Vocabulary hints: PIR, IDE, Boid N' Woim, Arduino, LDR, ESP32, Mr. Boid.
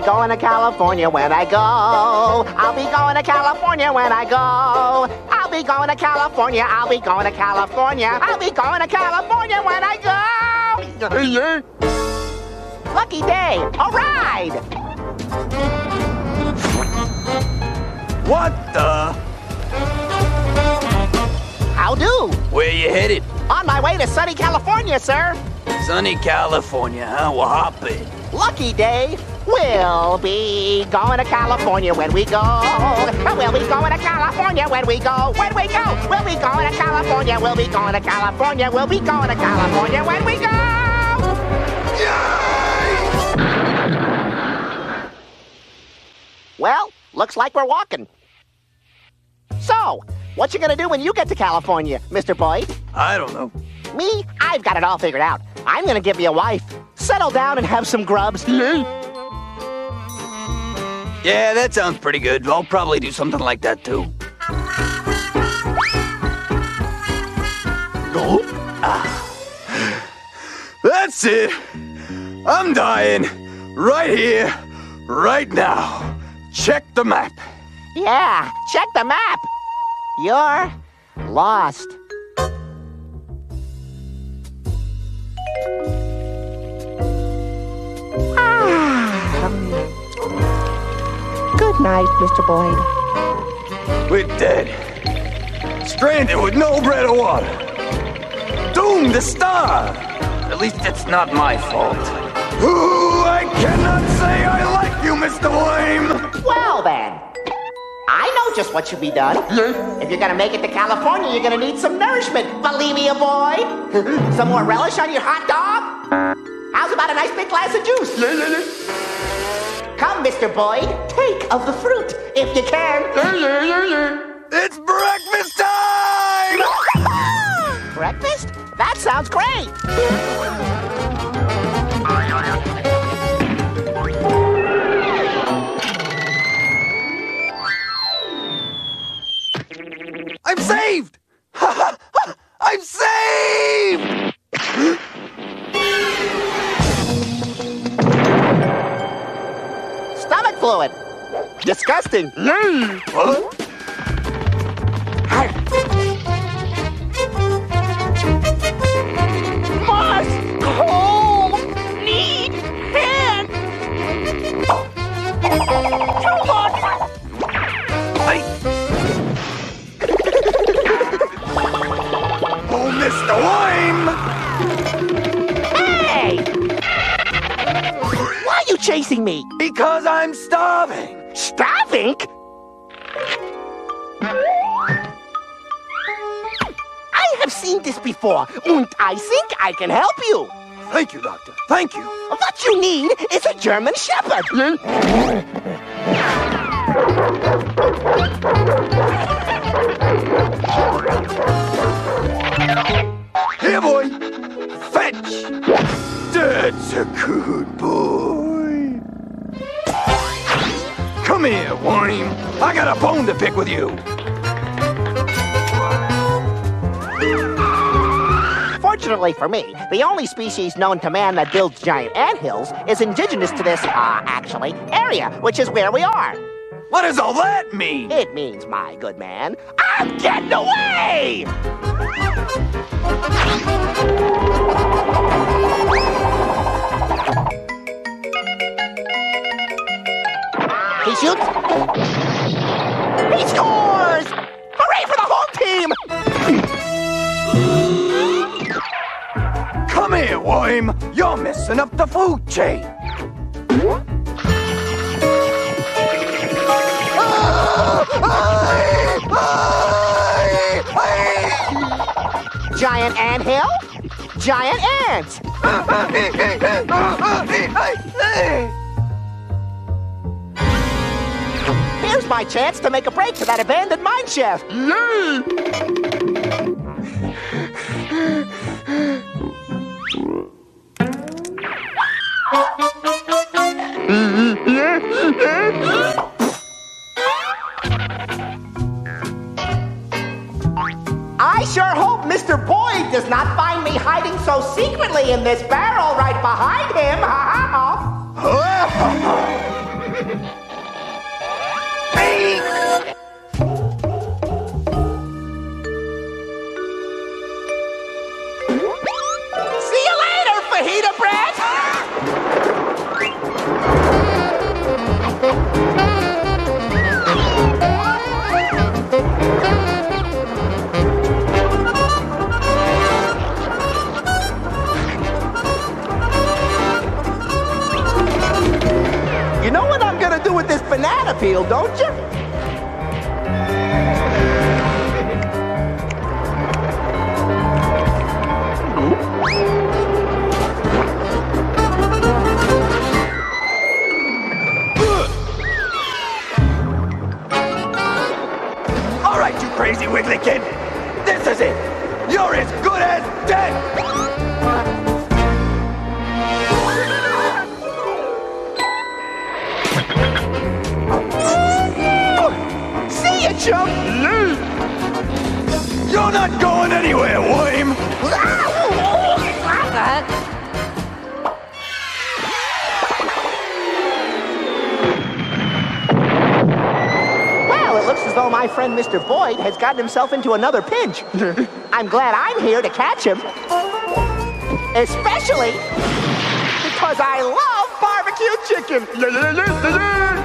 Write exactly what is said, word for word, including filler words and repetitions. be going to California when I go. I'll be going to California when I go. I'll be going to California. I'll be going to California. I'll be going to California when I go. Lucky day. All right. What the? How do? Where you headed? On my way to sunny California, sir. Sunny California, huh? Well, hop it. Lucky day. We'll be going to California when we go. We'll be going to California when we go. When we go, we'll be going to California. We'll be going to California. We'll be going to California when we go. Yay! Well, looks like we're walking. So, what you gonna do when you get to California, Mister Boyd? I don't know. Me? I've got it all figured out. I'm gonna give me a wife, settle down and have some grubs. Yeah, that sounds pretty good. I'll probably do something like that, too. Oh, ah. That's it. I'm dying. Right here, right now. Check the map. Yeah, check the map. You're lost. Good night, Mister Boyd. We're dead. Stranded with no bread or water. Doomed to starve. At least it's not my fault. Ooh, I cannot say I like you, Mister Woim. Well, then. I know just what should be done. If you're going to make it to California, you're going to need some nourishment. Believe me, Boyd. Some more relish on your hot dog? How's about a nice big glass of juice? Come, Mister Boyd, take of the fruit, if you can. It's breakfast time! Breakfast? That sounds great. I'm saved! I'm saved! Stomach fluid. Disgusting. Mm. Huh? Must cold. Need hand. Too much. Oh, Mister Woim. Hey! Why are you chasing me? Because I'm starving. Starving? I have seen this before, and I think I can help you. Thank you, Doctor. Thank you. What you need is a German Shepherd. Here, boy. Fetch. That's a good boy. Come here, Woim. I got a bone to pick with you. Fortunately for me, the only species known to man that builds giant anthills is indigenous to this, uh, actually, area, which is where we are. What does all that mean? It means, my good man, I'm getting away! He shoots. He scores! Hooray for the whole team! Come here, Woim. You're messing up the food chain. Giant anthill? Giant ants! Here's my chance to make a break to that abandoned mine shaft. I sure hope Mister Boyd does not find me hiding so secretly in this barrel right behind him. Feel, don't you? All right, you crazy wiggly kid. This is it. You're as good as dead. Chuck, leave! You're not going anywhere, Woim! Well, it looks as though my friend Mister Boid has gotten himself into another pinch. I'm glad I'm here to catch him. Especially because I love barbecue chicken!